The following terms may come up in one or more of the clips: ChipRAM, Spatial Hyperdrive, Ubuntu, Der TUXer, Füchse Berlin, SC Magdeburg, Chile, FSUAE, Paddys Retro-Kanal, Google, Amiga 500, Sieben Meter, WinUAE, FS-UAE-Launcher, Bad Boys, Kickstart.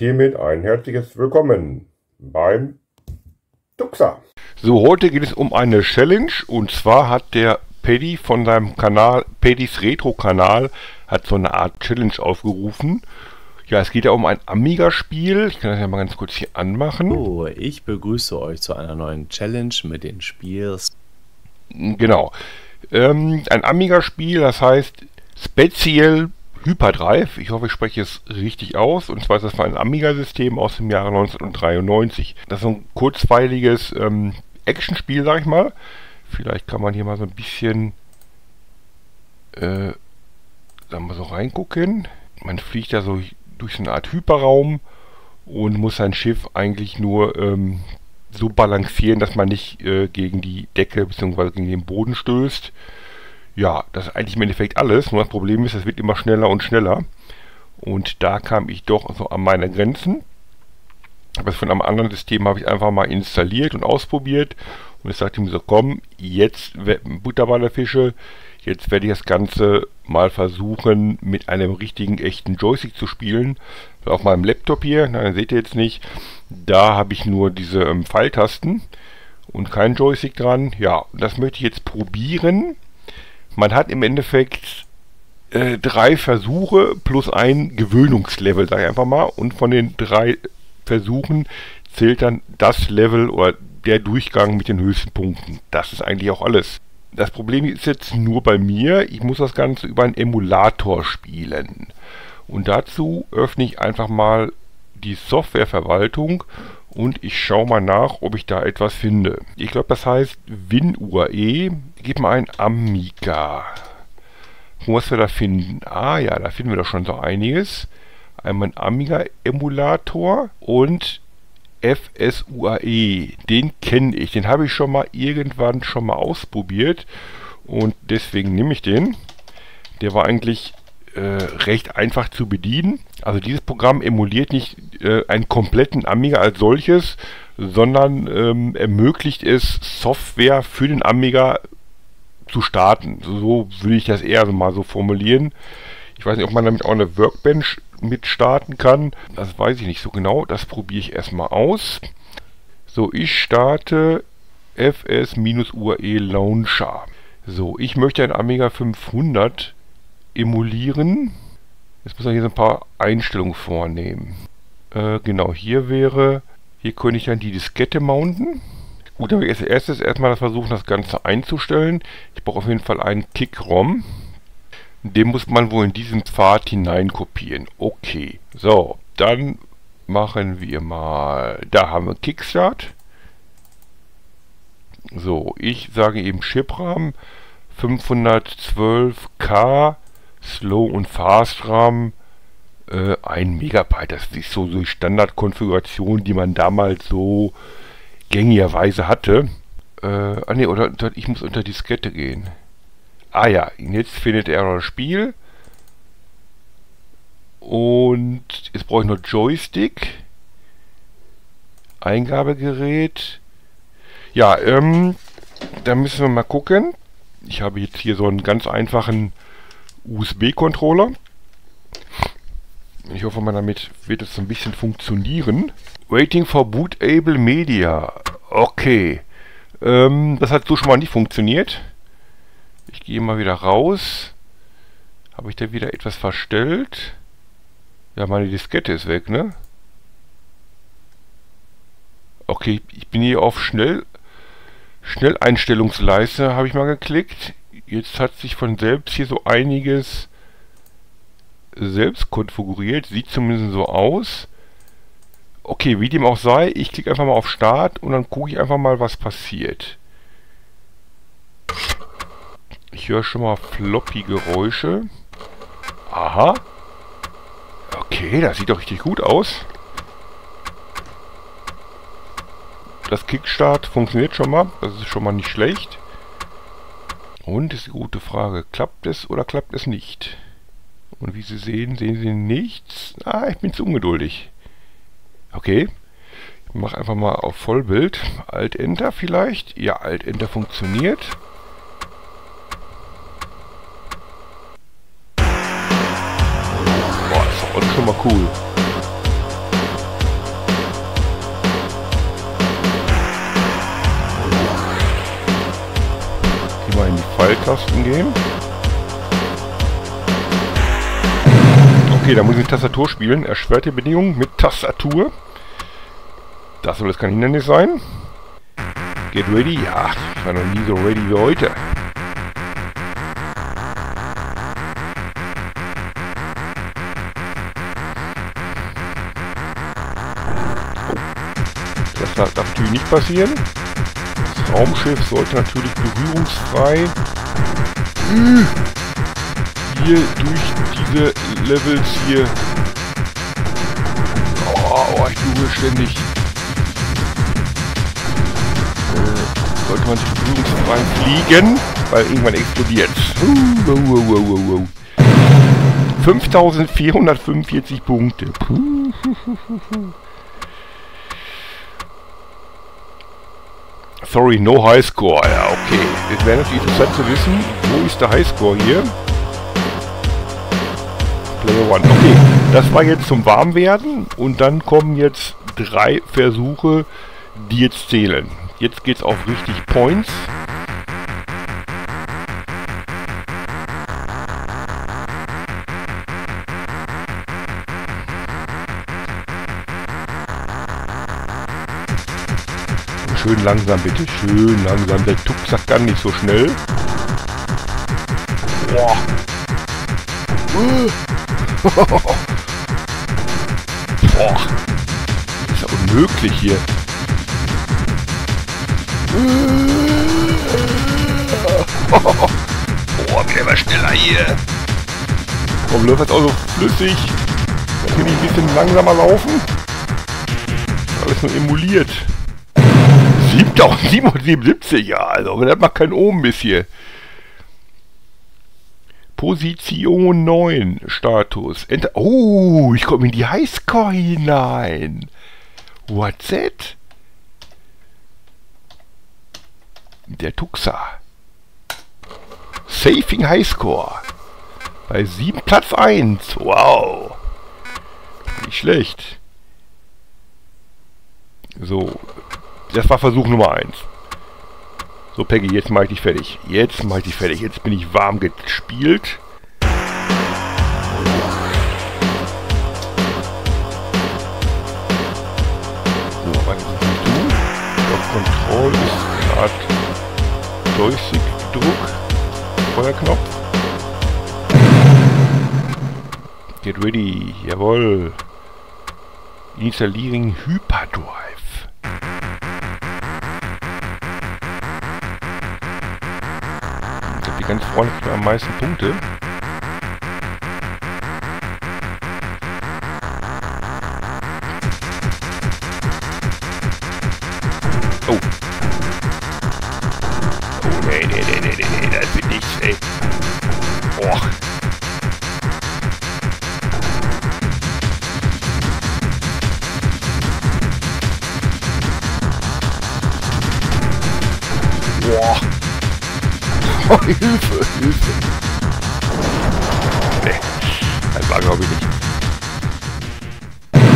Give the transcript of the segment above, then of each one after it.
Und hiermit ein herzliches Willkommen beim TUXer. So, heute geht es um eine Challenge, und zwar hat der Paddy von seinem Kanal, Paddys Retro-Kanal, hat so eine Art Challenge aufgerufen. Ja, es geht ja um ein Amiga-Spiel. Ich kann das ja mal ganz kurz hier anmachen. So, ich begrüße euch zu einer neuen Challenge mit den Spiels. Genau. Ein Amiga-Spiel, das heißt Spatial Hyperdrive. Ich hoffe, ich spreche es richtig aus. Und zwar ist das ein Amiga-System aus dem Jahre 1993. Das ist ein kurzweiliges Actionspiel, sag ich mal. Vielleicht kann man hier mal so ein bisschen da mal so reingucken. Man fliegt da so durch so eine Art Hyperraum und muss sein Schiff eigentlich nur so balancieren, dass man nicht gegen die Decke bzw. gegen den Boden stößt. Ja, das ist eigentlich im Endeffekt alles. Nur das Problem ist, es wird immer schneller und schneller. Und da kam ich doch so an meine Grenzen. Aber von einem anderen System habe ich einfach mal installiert und ausprobiert. Und ich sagte mir so, komm, jetzt Butterballerfische, jetzt werde ich das Ganze mal versuchen, mit einem richtigen, echten Joystick zu spielen. Auf meinem Laptop hier, nein, seht ihr jetzt nicht, da habe ich nur diese Pfeiltasten und kein Joystick dran. Ja, das möchte ich jetzt probieren. Man hat im Endeffekt drei Versuche plus ein Gewöhnungslevel, sage ich einfach mal. Und von den drei Versuchen zählt dann das Level oder der Durchgang mit den höchsten Punkten. Das ist eigentlich auch alles. Das Problem ist jetzt nur bei mir, ich muss das Ganze über einen Emulator spielen. Und dazu öffne ich einfach mal die Softwareverwaltung und ich schaue mal nach, ob ich da etwas finde. Ich glaube, das heißt WinUAE. Gib mal ein Amiga. Was wir da finden? Ah ja, da finden wir doch schon so einiges. Einmal ein Amiga-Emulator und FS-UAE, den kenne ich, den habe ich schon mal irgendwann ausprobiert und deswegen nehme ich den. Der war eigentlich recht einfach zu bedienen. Also dieses Programm emuliert nicht einen kompletten Amiga als solches, sondern ermöglicht es, Software für den Amiga zu starten. So würde ich das eher mal so formulieren. Ich weiß nicht, ob man damit auch eine Workbench mit starten kann. Das weiß ich nicht so genau. Das probiere ich erstmal aus. So, ich starte FS-UAE-Launcher. So, ich möchte ein Amiga 500 emulieren. Jetzt muss ich hier so ein paar Einstellungen vornehmen. Genau, hier wäre... Hier könnte ich dann die Diskette mounten. Gut, dann werde ich als erstes erstmal versuchen, das Ganze einzustellen. Ich brauche auf jeden Fall einen Kick-ROM. Den muss man wohl in diesen Pfad hinein kopieren. Okay, so, dann machen wir mal... Da haben wir Kickstart. So, ich sage eben ChipRAM 512K, Slow und Fast-RAM 1 Megabyte. Das ist so die Standardkonfiguration, die man damals so gängigerweise hatte. Ich muss unter Diskette gehen. Ah ja, jetzt findet er das Spiel. Und jetzt brauche ich noch Joystick. Eingabegerät. Ja, da müssen wir mal gucken. Ich habe jetzt hier so einen ganz einfachen USB-Controller. Ich hoffe mal, damit wird es ein bisschen funktionieren. Waiting for bootable media. Okay. Das hat so schon mal nicht funktioniert. Ich gehe mal wieder raus. Habe ich da wieder etwas verstellt? Ja, meine Diskette ist weg, ne? Okay, ich bin hier auf Schnelleinstellungsleiste, habe ich mal geklickt. Jetzt hat sich von selbst hier so einiges selbst konfiguriert. Sieht zumindest so aus. Okay, wie dem auch sei, ich klicke einfach mal auf Start und dann gucke ich einfach mal, was passiert. Ich höre schon mal Floppy-Geräusche. Aha. Okay, das sieht doch richtig gut aus. Das Kickstart funktioniert schon mal. Das ist schon mal nicht schlecht. Und ist die gute Frage, klappt es oder klappt es nicht? Und wie Sie sehen Sie nichts. Ah, ich bin zu ungeduldig. Okay. Ich mache einfach mal auf Vollbild. Alt-Enter vielleicht. Ja, Alt-Enter funktioniert. Schon mal cool. Pfeiltasten gehen. Okay, da muss ich mit Tastatur spielen. Erschwerte Bedingung mit Tastatur. Das soll das kein Hindernis sein. Get ready? Ja, ich war noch nie so ready wie heute. Das darf natürlich nicht passieren. Das Raumschiff sollte natürlich berührungsfrei hier durch diese Levels hier. Oh, ich google ständig. Sollte man sich berührungsfrei fliegen, weil irgendwann explodiert. 5445 Punkte. Sorry, no Highscore. Ja, okay. Jetzt wäre natürlich interessant zu wissen, wo ist der Highscore hier? Player 1. Okay, das war jetzt zum Warmwerden und dann kommen jetzt 3 Versuche, die jetzt zählen. Jetzt geht's auf richtig Points. Schön langsam bitte, schön langsam. Der Tuxer kann nicht so schnell. Boah. Boah. Ist ja unmöglich hier. Boah, wieder mal schneller hier. Warum läuft das auch so flüssig? Kann ich ein bisschen langsamer laufen? Alles nur emuliert. 77, ja, also, aber das macht keinen Ohm bis hier. Position 9, Status. Enter. Oh, ich komme in die Highscore hinein. What's that? Der Tuxer. Saving Highscore. Bei 7 Platz 1. Wow. Nicht schlecht. So. Das war Versuch Nummer 1. So, Peggy, jetzt mache ich dich fertig. Jetzt mache ich dich fertig. Jetzt bin ich warm gespielt. So, was kann ich tun? Control ist gerade Joystick-Druck. Feuerknopf. Get ready. Jawohl. Installieren Hyperdrive. Ganz vorne am meisten Punkte. Oh. Oh, nee, das bin ich, ey. Boah. Boah. Oh, Hilfe, Hilfe. Nee, das war glaube ich nicht.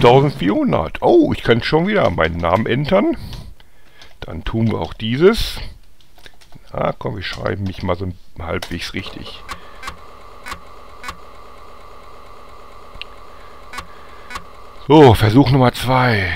7400. Oh, ich kann schon wieder meinen Namen entern. Dann tun wir auch dieses. Na komm, ich schreibe mich mal so halbwegs richtig. So, Versuch Nummer 2.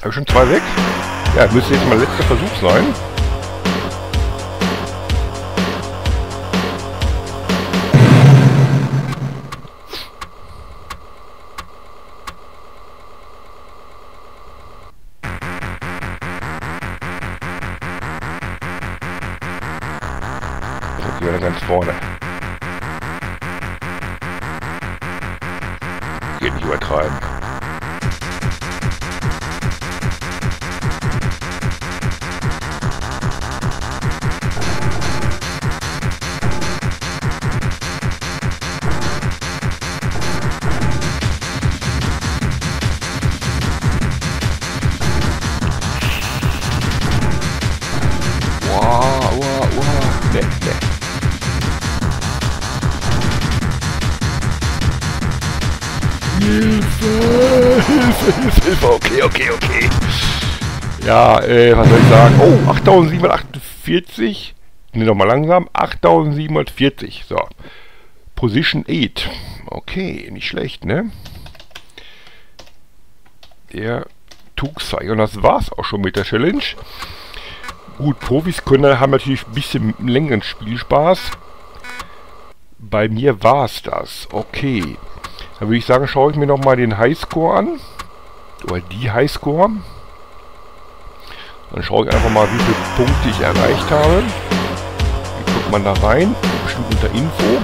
Habe ich schon 2 weg? Ja, müsste jetzt mein letzter Versuch sein. Jetzt sind wir ganz vorne. Geht nicht übertreiben. Hilfe! Silber, okay. Ja, was soll ich sagen? Oh, 8748. Ne, nochmal langsam. 8740. So. Position 8. Okay, nicht schlecht, ne? Der TUXer. Und das war's auch schon mit der Challenge. Gut, Profis können haben natürlich ein bisschen längeren Spielspaß. Bei mir war's das. Okay. Dann würde ich sagen, schaue ich mir nochmal den Highscore an. Oder die Highscore. Dann schaue ich einfach mal, wie viele Punkte ich erreicht habe. Wie guckt man da rein? Bestimmt unter Info.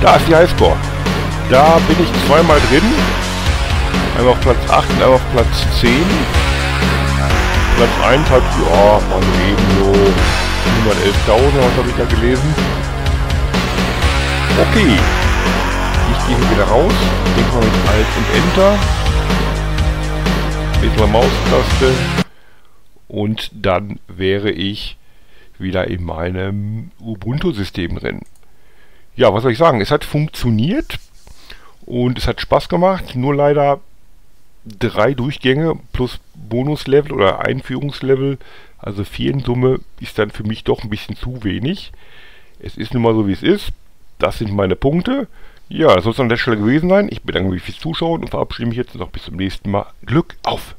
Da ist die Highscore. Da bin ich zweimal drin. Einmal auf Platz 8 und einmal auf Platz 10. Platz 1 hat, ja, man eben so 111.000, was habe ich da gelesen. Okay. Ich gehe hier wieder raus. Klicke mal mit Alt und Enter. Mit der Maustaste. Und dann wäre ich wieder in meinem Ubuntu-System drin. Ja, was soll ich sagen? Es hat funktioniert. Und es hat Spaß gemacht, nur leider 3 Durchgänge plus Bonuslevel oder Einführungslevel, also 4 in Summe, ist dann für mich doch ein bisschen zu wenig. Es ist nun mal so, wie es ist. Das sind meine Punkte. Ja, das soll es an der Stelle gewesen sein. Ich bedanke mich fürs Zuschauen und verabschiede mich jetzt noch bis zum nächsten Mal. Glück auf!